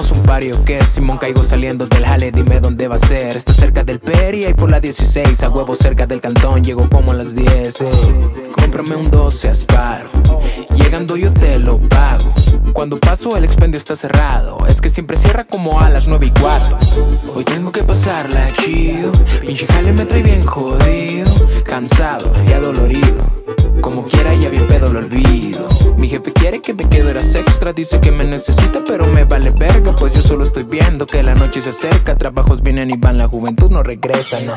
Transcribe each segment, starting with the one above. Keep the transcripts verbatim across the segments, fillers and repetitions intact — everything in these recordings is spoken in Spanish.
hagamos un party, ¿o qué? Simón, caigo saliendo del jale, dime dónde va a ser. Está cerca del Peri, ahí por la dieciséis. A huevo cerca del Cantón, llego como a las diez. Ey. Cómprame un doce asparo, llegando yo te lo pago. Cuando paso el expendio está cerrado, es que siempre cierra como a las nueve y cuarto. Hoy tengo que pasarla chido, pinche jale me trae bien jodido, cansado y adolorido, como quiera ya bien pedo lo olvido. Mi jefe quiere que me quede horas extra, dice que me necesita pero me vale verga, pues yo solo estoy viendo que la noche se acerca. Trabajos vienen y van, la juventud no regresa, no.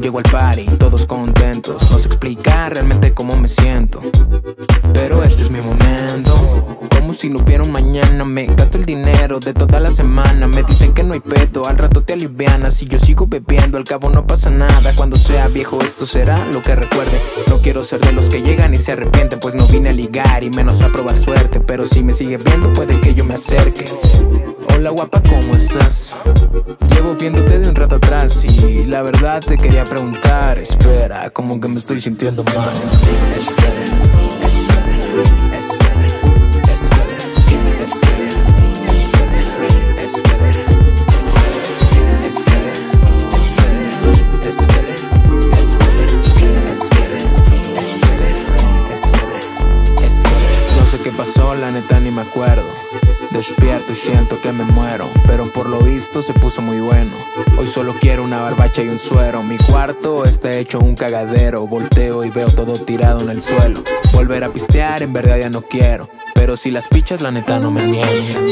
Llego al party, todos contentos. No sé explicar realmente cómo me siento, pero este es mi momento. Como si no hubiera un mañana, me gasto el dinero de toda la semana. Me dicen que no hay pedo, al rato te alivianas. Si yo sigo bebiendo, al cabo no pasa nada. Cuando sea viejo esto será lo que recuerde. No quiero ser de los que llegan y se arrepienten, pues no vine a ligar y menos a probar suerte. Pero si me sigue viendo puede que yo me acerque. Hola guapa, ¿cómo estás? Llevo viéndote de un rato atrás y la verdad te quería preguntar. Espera, como que me estoy sintiendo mal. No sé qué pasó, la neta ni me acuerdo. Despierto y siento que me muero, pero por lo visto se puso muy bueno. Hoy solo quiero una barbacha y un suero. Mi cuarto está hecho un cagadero. Volteo y veo todo tirado en el suelo. Volver a pistear en verdad ya no quiero, pero si las pichas la neta no me niegan.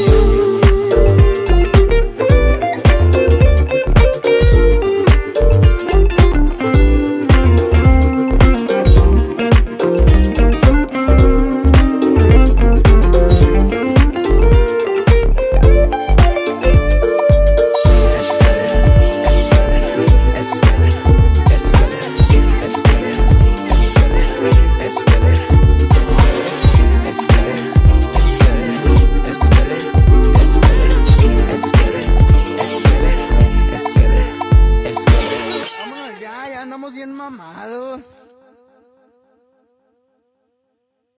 Bien mamados.